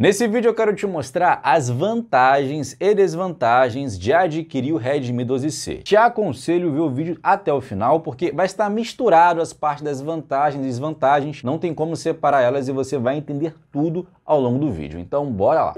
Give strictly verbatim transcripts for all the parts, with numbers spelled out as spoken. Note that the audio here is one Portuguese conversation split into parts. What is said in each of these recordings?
Nesse vídeo eu quero te mostrar as vantagens e desvantagens de adquirir o Redmi doze C. Te aconselho ver o vídeo até o final, porque vai estar misturado as partes das vantagens e desvantagens, não tem como separar elas e você vai entender tudo ao longo do vídeo. Então bora lá!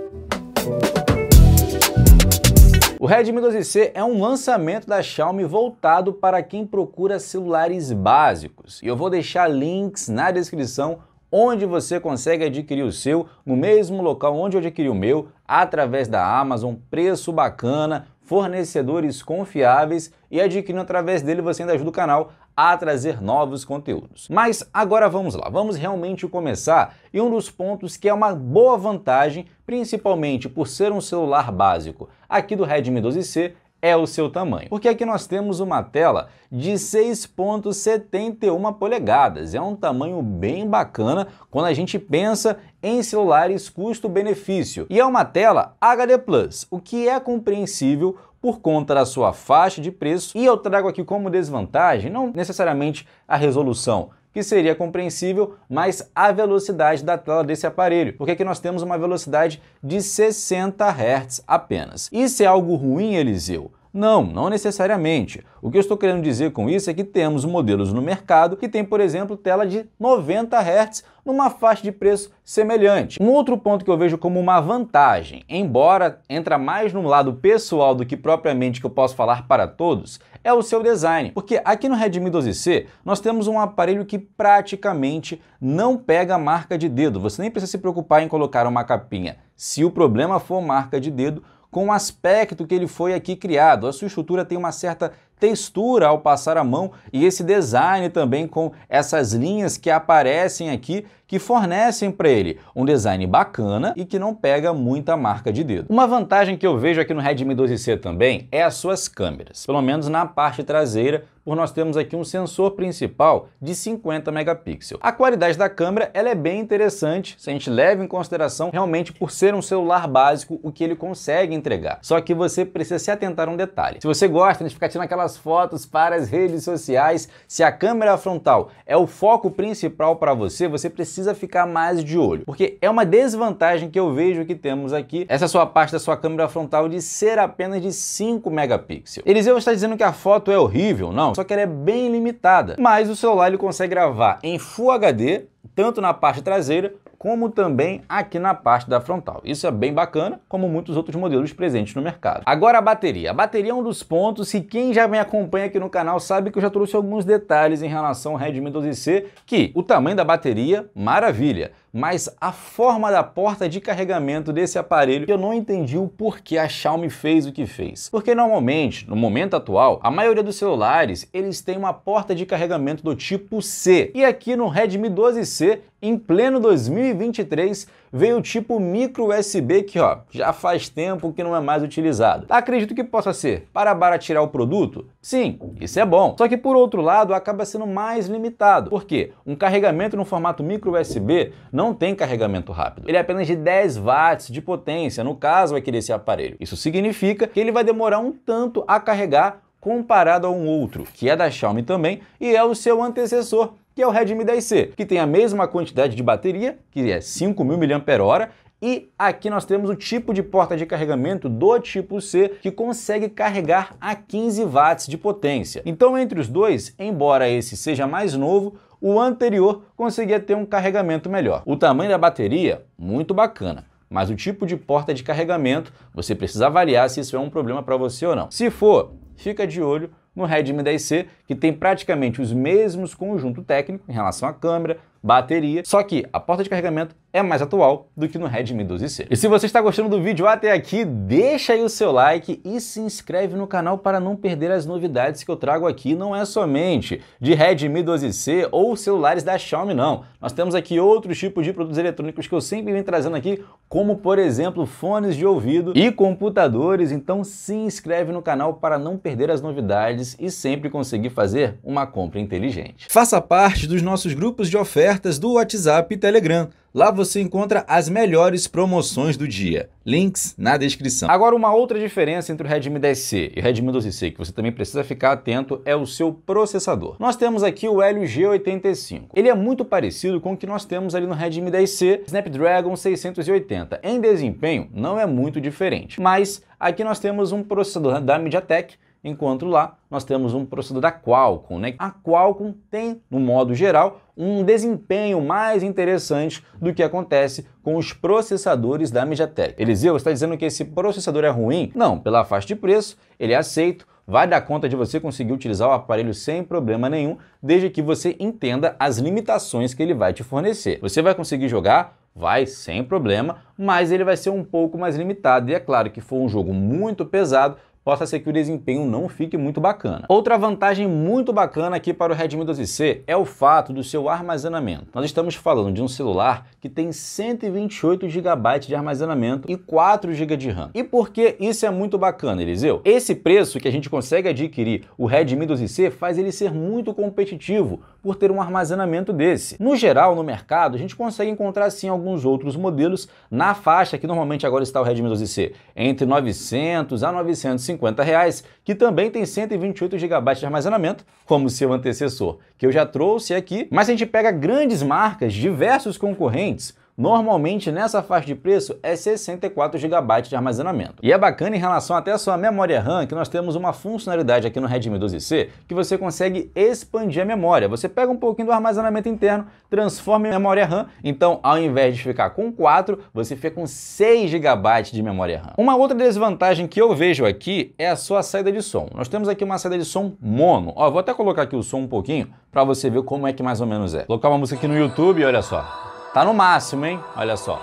O Redmi doze C é um lançamento da Xiaomi voltado para quem procura celulares básicos. E eu vou deixar links na descrição onde você consegue adquirir o seu, no mesmo local onde eu adquiri o meu, através da Amazon, preço bacana, fornecedores confiáveis, e adquirindo através dele você ainda ajuda o canal a trazer novos conteúdos. Mas agora vamos lá, vamos realmente começar, e um dos pontos que é uma boa vantagem, principalmente por ser um celular básico aqui do Redmi doze C, é o seu tamanho. Porque aqui nós temos uma tela de seis vírgula setenta e uma polegadas. É um tamanho bem bacana quando a gente pensa em celulares custo-benefício. E é uma tela H D plus, o que é compreensível por conta da sua faixa de preço. E eu trago aqui como desvantagem, não necessariamente a resolução, que seria compreensível, mas a velocidade da tela desse aparelho, porque aqui nós temos uma velocidade de sessenta hertz apenas. Isso é algo ruim, Eliseu? Não, não necessariamente. O que eu estou querendo dizer com isso é que temos modelos no mercado que tem, por exemplo, tela de noventa hertz numa faixa de preço semelhante. Um outro ponto que eu vejo como uma vantagem, embora entra mais no lado pessoal do que propriamente que eu posso falar para todos, é o seu design, porque aqui no Redmi doze C nós temos um aparelho que praticamente não pega marca de dedo. Você nem precisa se preocupar em colocar uma capinha, se o problema for marca de dedo, com o aspecto que ele foi aqui criado. A sua estrutura tem uma certa textura ao passar a mão, e esse design também com essas linhas que aparecem aqui, que fornecem para ele um design bacana e que não pega muita marca de dedo. Uma vantagem que eu vejo aqui no Redmi doze C também é as suas câmeras, pelo menos na parte traseira, por nós temos aqui um sensor principal de cinquenta megapixels. A qualidade da câmera ela é bem interessante, se a gente leva em consideração realmente por ser um celular básico o que ele consegue entregar. Só que você precisa se atentar a um detalhe. Se você gosta de ficar tirando aquelas fotos para as redes sociais, se a câmera frontal é o foco principal para você, você precisa precisa ficar mais de olho, porque é uma desvantagem que eu vejo que temos aqui, essa sua parte da sua câmera frontal de ser apenas de cinco megapixels. Eliseu está dizendo que a foto é horrível? Não, só que ela é bem limitada, mas o celular ele consegue gravar em Full H D, tanto na parte traseira, como também aqui na parte da frontal. Isso é bem bacana, como muitos outros modelos presentes no mercado. Agora a bateria. A bateria é um dos pontos, e quem já me acompanha aqui no canal sabe que eu já trouxe alguns detalhes em relação ao Redmi doze C, que o tamanho da bateria, maravilha, mas a forma da porta de carregamento desse aparelho, eu não entendi o porquê a Xiaomi fez o que fez. Porque normalmente, no momento atual, a maioria dos celulares, eles têm uma porta de carregamento do tipo C. E aqui no Redmi doze C, em pleno dois mil e vinte e três, veio o tipo micro U S B que, ó, já faz tempo que não é mais utilizado. Acredito que possa ser para baratear o produto? Sim, isso é bom. Só que por outro lado, acaba sendo mais limitado. Por quê? Um carregamento no formato micro U S B não tem carregamento rápido. Ele é apenas de dez watts de potência, no caso aqui desse aparelho. Isso significa que ele vai demorar um tanto a carregar comparado a um outro, que é da Xiaomi também, e é o seu antecessor, que é o Redmi dez C, que tem a mesma quantidade de bateria, que é cinco mil miliampères-hora, e aqui nós temos o tipo de porta de carregamento do tipo C, que consegue carregar a quinze watts de potência. Então, entre os dois, embora esse seja mais novo, o anterior conseguia ter um carregamento melhor. O tamanho da bateria, muito bacana. Mas o tipo de porta de carregamento, você precisa avaliar se isso é um problema para você ou não. Se for, fica de olho no Redmi dez C, que tem praticamente os mesmos conjunto técnico em relação à câmera, bateria, só que a porta de carregamento é mais atual do que no Redmi doze C. E se você está gostando do vídeo até aqui, deixa aí o seu like e se inscreve no canal para não perder as novidades que eu trago aqui. Não é somente de Redmi doze C ou celulares da Xiaomi, não. Nós temos aqui outros tipos de produtos eletrônicos que eu sempre venho trazendo aqui, como por exemplo fones de ouvido e computadores. Então se inscreve no canal para não perder as novidades e sempre conseguir fazer uma compra inteligente. Faça parte dos nossos grupos de ofertas do WhatsApp e Telegram. Lá você encontra as melhores promoções do dia. Links na descrição. Agora, uma outra diferença entre o Redmi dez C e o Redmi doze C, que você também precisa ficar atento, é o seu processador. Nós temos aqui o Helio G oitenta e cinco. Ele é muito parecido com o que nós temos ali no Redmi dez C, Snapdragon seiscentos e oitenta. Em desempenho, não é muito diferente. Mas aqui nós temos um processador da MediaTek, enquanto lá nós temos um processador da Qualcomm, né? A Qualcomm tem, no modo geral, um desempenho mais interessante do que acontece com os processadores da MediaTek. Eliseu, você está dizendo que esse processador é ruim? Não, pela faixa de preço, ele é aceito, vai dar conta de você conseguir utilizar o aparelho sem problema nenhum, desde que você entenda as limitações que ele vai te fornecer. Você vai conseguir jogar? Vai, sem problema, mas ele vai ser um pouco mais limitado, e é claro que for um jogo muito pesado, possa ser que o desempenho não fique muito bacana. Outra vantagem muito bacana aqui para o Redmi doze C é o fato do seu armazenamento. Nós estamos falando de um celular que tem cento e vinte e oito gigabytes de armazenamento e quatro gigabytes de RAM. E por que isso é muito bacana, Eliseu? Esse preço que a gente consegue adquirir o Redmi doze C faz ele ser muito competitivo por ter um armazenamento desse. No geral, no mercado, a gente consegue encontrar sim alguns outros modelos na faixa que normalmente agora está o Redmi doze C, entre novecentos a novecentos e cinquenta reais, que também tem cento e vinte e oito gigabytes de armazenamento, como seu antecessor, que eu já trouxe aqui. Mas se a gente pega grandes marcas, diversos concorrentes, normalmente nessa faixa de preço é sessenta e quatro gigabytes de armazenamento. E é bacana em relação até a sua memória RAM, que nós temos uma funcionalidade aqui no Redmi doze C que você consegue expandir a memória. Você pega um pouquinho do armazenamento interno, transforma em memória RAM, então ao invés de ficar com quatro, você fica com seis gigabytes de memória RAM. Uma outra desvantagem que eu vejo aqui é a sua saída de som. Nós temos aqui uma saída de som mono. Ó, vou até colocar aqui o som um pouquinho para você ver como é que mais ou menos é. Vou colocar uma música aqui no YouTube, olha só. Tá no máximo, hein? Olha só.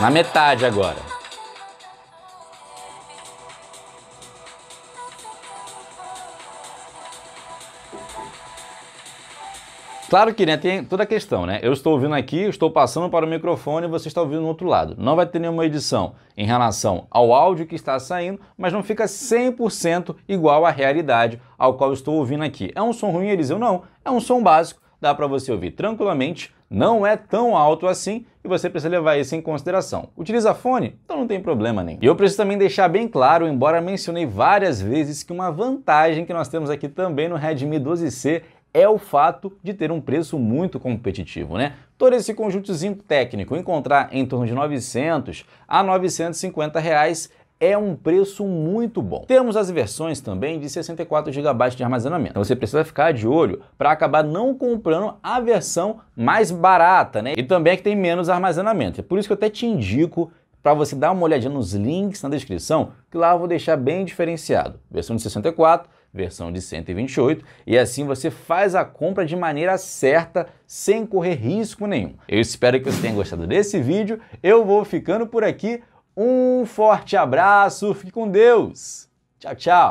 Na metade agora. Claro que, né, tem toda a questão, né? Eu estou ouvindo aqui, estou passando para o microfone e você está ouvindo no outro lado. Não vai ter nenhuma edição em relação ao áudio que está saindo, mas não fica cem por cento igual à realidade ao qual eu estou ouvindo aqui. É um som ruim, Eliseu? Não, é um som básico, dá para você ouvir tranquilamente, não é tão alto assim e você precisa levar isso em consideração. Utiliza fone? Então não tem problema nenhum. E eu preciso também deixar bem claro, embora mencionei várias vezes, que uma vantagem que nós temos aqui também no Redmi doze C é o fato de ter um preço muito competitivo, né? Todo esse conjuntozinho técnico, encontrar em torno de novecentos a novecentos e cinquenta reais, é um preço muito bom. Temos as versões também de sessenta e quatro gigabytes de armazenamento. Então você precisa ficar de olho para acabar não comprando a versão mais barata, né? E também é que tem menos armazenamento. É por isso que eu até te indico para você dar uma olhadinha nos links na descrição, que lá eu vou deixar bem diferenciado. Versão de sessenta e quatro, versão de cento e vinte e oito, e assim você faz a compra de maneira certa, sem correr risco nenhum. Eu espero que você tenha gostado desse vídeo, eu vou ficando por aqui, um forte abraço, fique com Deus, tchau, tchau!